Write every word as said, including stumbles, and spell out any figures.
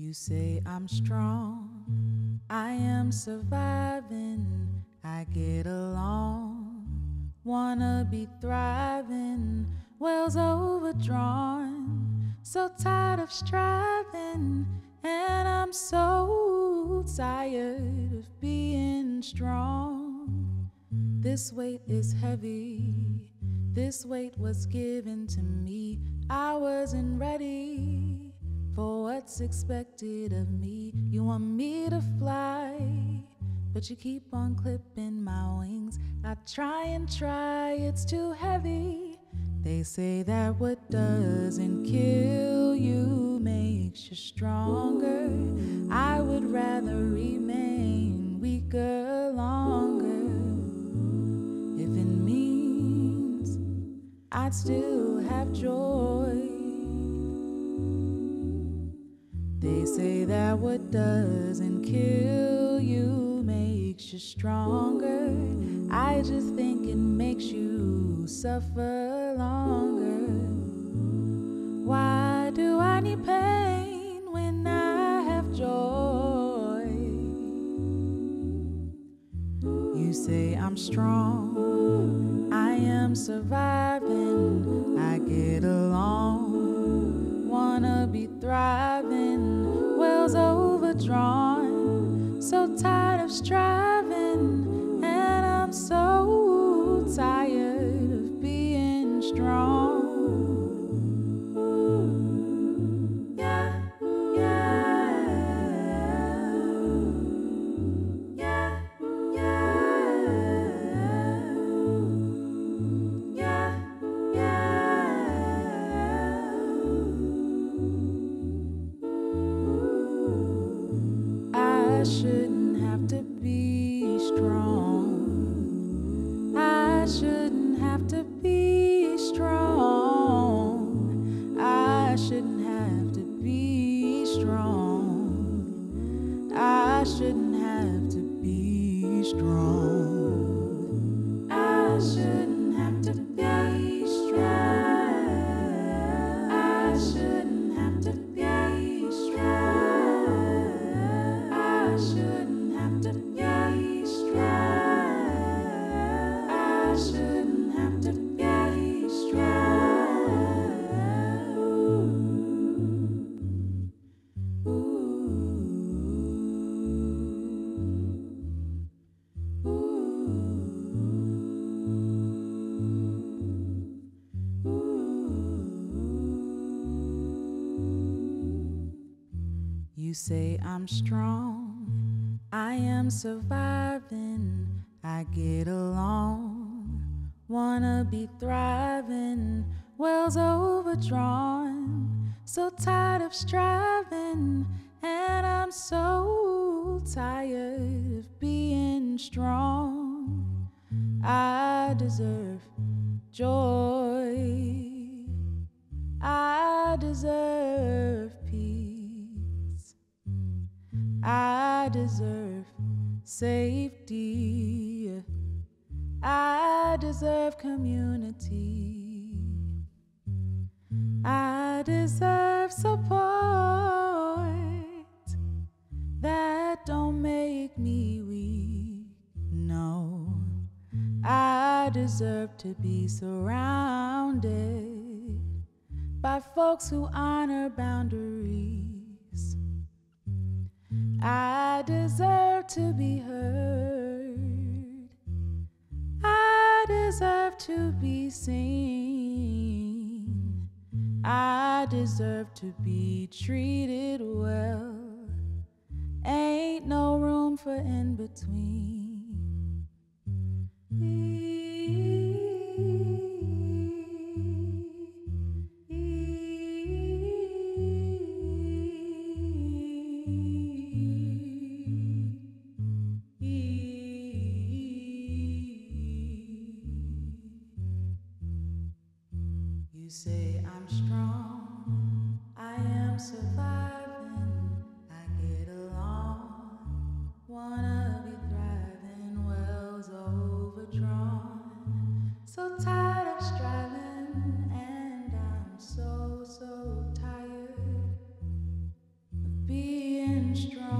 You say I'm strong, I am surviving, I get along, wanna be thriving, well's overdrawn, so tired of striving, and I'm so tired of being strong. This weight is heavy, this weight was given to me, I wasn't ready for what's expected of me. You want me to fly, but you keep on clipping my wings. I try and try, it's too heavy. They say that what doesn't kill you makes you stronger. I would rather remain weaker longer. If it means I'd still have joy. They say that what doesn't kill you makes you stronger. I just think it makes you suffer longer. Why do I need pain when I have joy? You say I'm strong, I am surviving, I get along, wanna be thriving, well's overdrawn, so tired of striving, and I'm so tired of being strong. Yeah, yeah, yeah, yeah, yeah, yeah. I shouldn't have to be strong. I shouldn't have to be strong. I shouldn't have to be strong. I shouldn't have to be strong. I shouldn't have to be strong. I shouldn't have to be strong. I shouldn't have to be strong. I shouldn't have to be strong. Ooh. Ooh. Ooh. Ooh. You say I'm strong, I am surviving, I get along, wanna be thriving, well's overdrawn, so tired of striving, and I'm so tired of being strong. I deserve joy, I deserve peace, I I deserve safety, I deserve community, I deserve support that don't make me weak, no. I deserve to be surrounded by folks who honor boundaries. I deserve to be heard, I deserve to be seen, I deserve to be treated well, ain't no room for in between. You say I'm strong, I am surviving, I get along, wanna be thriving, well's overdrawn. strong.